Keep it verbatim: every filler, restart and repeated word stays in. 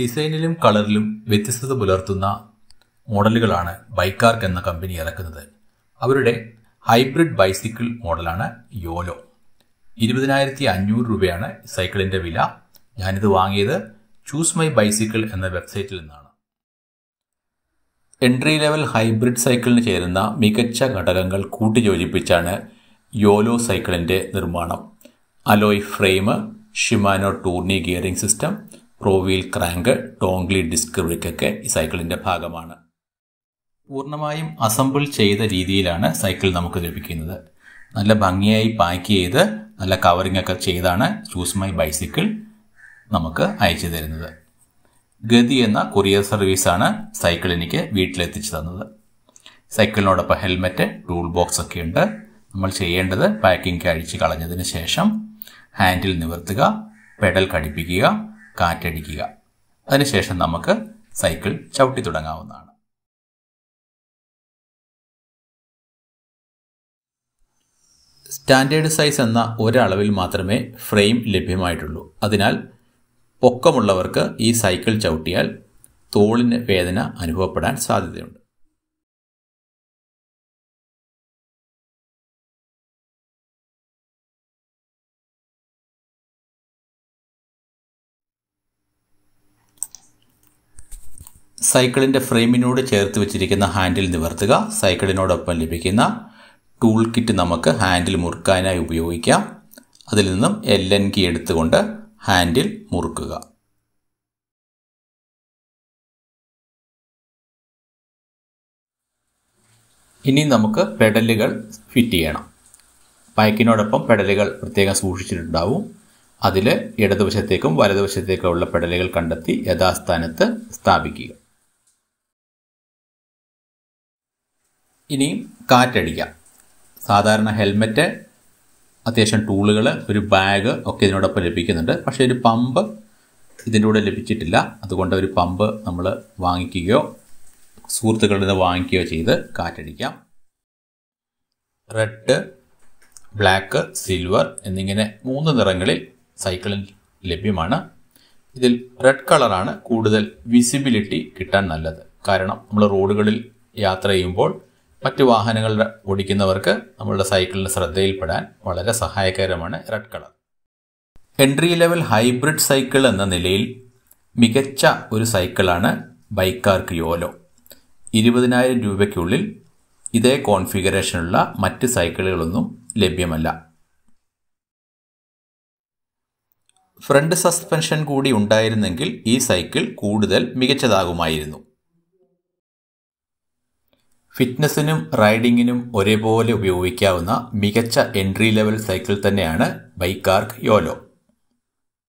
ഡിസൈനിലും കളറിലും വ്യത്യസ്തത പുലർത്തുന്ന മോഡലുകളാണ് ബൈക്ക് ആർച്ച് എന്ന കമ്പനി ഇറക്കുന്നത്. അവരുടെ ഹൈബ്രിഡ് ബൈസിക്കിൾ മോഡലാണ് യോലോ. ഇരുപതിനായിരത്തി അഞ്ഞൂറ് രൂപയാണ് സൈക്കിളിൻ്റെ വില. ഞാനിത് വാങ്ങിയത് ചൂസ് മൈ ബൈസിക്കിൾ എന്ന വെബ്സൈറ്റിൽ നിന്നാണ്. എൻട്രി ലെവൽ ഹൈബ്രിഡ് സൈക്കിളിന് ചേരുന്ന മികച്ച ഘടകങ്ങൾ കൂട്ടിയോജിപ്പിച്ചാണ് യോലോ സൈക്കിളിൻ്റെ നിർമ്മാണം. Alloy frame, Shimano Tourney gearing system, pro wheel crank, Tongli disc ബ്രേക്കൊക്കെ ഈ സൈക്കിളിൻ്റെ ഭാഗമാണ്. പൂർണ്ണമായും അസംബിൾ ചെയ്ത രീതിയിലാണ് സൈക്കിൾ നമുക്ക് ലഭിക്കുന്നത്. നല്ല ഭംഗിയായി പാക്ക് ചെയ്ത് നല്ല കവറിംഗ് ഒക്കെ ചെയ്താണ് ചൂസ് മൈ ബൈസിക്കിൾ നമുക്ക് അയച്ചു തരുന്നത്. ഗതി എന്ന കൊറിയർ സർവീസാണ് സൈക്കിൾ എനിക്ക് വീട്ടിലെത്തിച്ചു തന്നത്. സൈക്കിളിനോടൊപ്പം ഹെൽമെറ്റ്, ടൂൾ ബോക്സ് ഒക്കെ ഉണ്ട്. നമ്മൾ ചെയ്യേണ്ടത് പാക്കിംഗ് കഴിച്ച് കളഞ്ഞതിന് ശേഷം ഹാൻഡിൽ നിവർത്തുക, പെഡൽ കടിപ്പിക്കുക, കാറ്റടിക്കുക. അതിനുശേഷം നമുക്ക് സൈക്കിൾ ചവിട്ടി തുടങ്ങാവുന്നതാണ്. സ്റ്റാൻഡേർഡ് സൈസ് എന്ന ഒരളവിൽ മാത്രമേ ഫ്രെയിം ലഭ്യമായിട്ടുള്ളൂ. അതിനാൽ പൊക്കമുള്ളവർക്ക് ഈ സൈക്കിൾ ചവിട്ടിയാൽ തോളിന് വേദന അനുഭവപ്പെടാൻ സാധ്യതയുണ്ട്. സൈക്കിളിൻ്റെ ഫ്രെയിമിനോട് ചേർത്ത് വെച്ചിരിക്കുന്ന ഹാൻഡിൽ നിവർത്തുക. സൈക്കിളിനോടൊപ്പം ലഭിക്കുന്ന ടൂൾ കിറ്റ് നമുക്ക് ഹാൻഡിൽ മുറുക്കാനായി ഉപയോഗിക്കാം. അതിൽ നിന്നും എൽ എൻ കീ എടുത്തുകൊണ്ട് ഹാൻഡിൽ മുറുക്കുക. ഇനി നമുക്ക് പെഡലുകൾ ഫിറ്റ് ചെയ്യണം. ബൈക്കിനോടൊപ്പം പെഡലുകൾ പ്രത്യേകം സൂക്ഷിച്ചിട്ടുണ്ടാവും. അതിൽ ഇടതുവശത്തേക്കും വലതുവശത്തേക്കും ഉള്ള പെഡലുകൾ കണ്ടെത്തി യഥാസ്ഥാനത്ത് സ്ഥാപിക്കുക. ഇനി കാറ്റടിക്കാം. സാധാരണ ഹെൽമെറ്റ്, അത്യാവശ്യം ടൂളുകൾ, ഒരു ബാഗ് ഒക്കെ ഇതിനോടൊപ്പം ലഭിക്കുന്നുണ്ട്. പക്ഷേ ഒരു പമ്പ് ഇതിൻ്റെ കൂടെ ലഭിച്ചിട്ടില്ല. അതുകൊണ്ട് ഒരു പമ്പ് നമ്മൾ വാങ്ങിക്കുകയോ സുഹൃത്തുക്കളിൽ നിന്ന് വാങ്ങിക്കുകയോ ചെയ്ത് കാറ്റടിക്കാം. റെഡ്, ബ്ലാക്ക്, സിൽവർ എന്നിങ്ങനെ മൂന്ന് നിറങ്ങളിൽ സൈക്കിളിൽ ലഭ്യമാണ്. ഇതിൽ റെഡ് കളറാണ് കൂടുതൽ വിസിബിലിറ്റി കിട്ടാൻ നല്ലത്. കാരണം നമ്മൾ റോഡുകളിൽ യാത്ര ചെയ്യുമ്പോൾ മറ്റ് വാഹനങ്ങളുടെ ഓടിക്കുന്നവർക്ക് നമ്മളുടെ സൈക്കിളിന് ശ്രദ്ധയിൽപ്പെടാൻ വളരെ സഹായകരമാണ് red colour. Entry level hybrid cycle എന്ന നിലയിൽ മികച്ച ഒരു സൈക്കിളാണ് ബൈക്ക് ആർച്ച് യോലോ. ഇരുപതിനായിരം രൂപയ്ക്കുള്ളിൽ ഇതേ കോൺഫിഗറേഷനുള്ള മറ്റ് സൈക്കിളുകളൊന്നും ലഭ്യമല്ല. ഫ്രണ്ട് സസ്പെൻഷൻ കൂടി ഉണ്ടായിരുന്നെങ്കിൽ ഈ സൈക്കിൾ കൂടുതൽ മികച്ചതാകുമായിരുന്നു. ഫിറ്റ്നസിനും റൈഡിങ്ങിനും ഒരേപോലെ ഉപയോഗിക്കാവുന്ന മികച്ച എൻട്രി ലെവൽ സൈക്കിൾ തന്നെയാണ് ബൈക്ക് ആർച്ച് യോലോ.